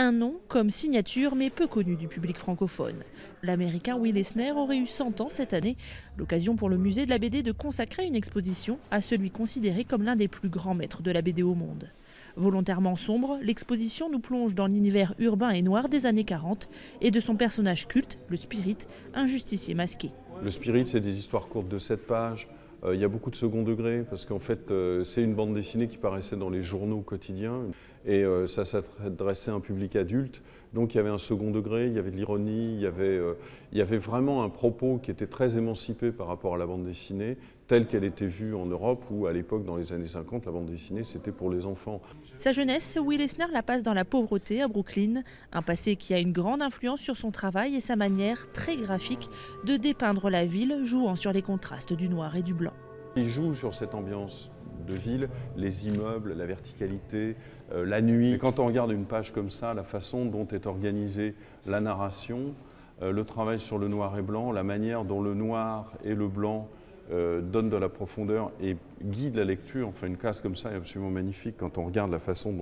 Un nom comme signature, mais peu connu du public francophone. L'américain Will Eisner aurait eu 100 ans cette année. L'occasion pour le musée de la BD de consacrer une exposition à celui considéré comme l'un des plus grands maîtres de la BD au monde. Volontairement sombre, l'exposition nous plonge dans l'univers urbain et noir des années 40 et de son personnage culte, le Spirit, un justicier masqué. Le Spirit, c'est des histoires courtes de 7 pages. Il y a beaucoup de second degré parce qu'en fait, c'est une bande dessinée qui paraissait dans les journaux quotidiens et ça s'adressait à un public adulte. Donc il y avait un second degré, il y avait de l'ironie, il y avait vraiment un propos qui était très émancipé par rapport à la bande dessinée telle qu'elle était vue en Europe où à l'époque, dans les années 50, la bande dessinée c'était pour les enfants. Sa jeunesse, Will Eisner la passe dans la pauvreté à Brooklyn, un passé qui a une grande influence sur son travail et sa manière très graphique de dépeindre la ville, jouant sur les contrastes du noir et du blanc. Il joue sur cette ambiance de ville, les immeubles, la verticalité, la nuit. Et quand on regarde une page comme ça, la façon dont est organisée la narration, le travail sur le noir et blanc, la manière dont le noir et le blanc donnent de la profondeur et guident la lecture, enfin une case comme ça est absolument magnifique quand on regarde la façon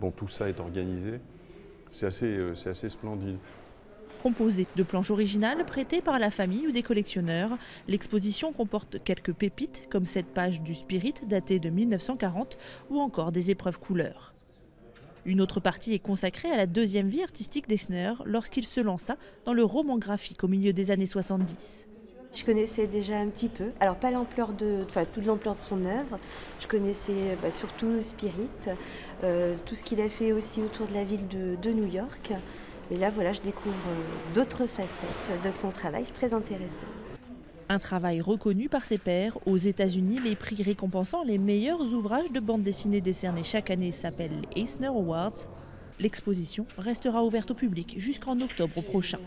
dont tout ça est organisé, c'est assez splendide. Composée de planches originales prêtées par la famille ou des collectionneurs, l'exposition comporte quelques pépites comme cette page du Spirit datée de 1940 ou encore des épreuves couleurs. Une autre partie est consacrée à la deuxième vie artistique d'Eisner lorsqu'il se lança dans le roman graphique au milieu des années 70. Je connaissais déjà un petit peu, alors pas l'ampleur toute l'ampleur de son œuvre. Je connaissais surtout Spirit, tout ce qu'il a fait aussi autour de la ville de New York. Mais là, voilà, je découvre d'autres facettes de son travail, c'est très intéressant. Un travail reconnu par ses pairs. Aux États-Unis, les prix récompensant les meilleurs ouvrages de bande dessinée décernés chaque année s'appellent les Eisner Awards. L'exposition restera ouverte au public jusqu'en octobre prochain.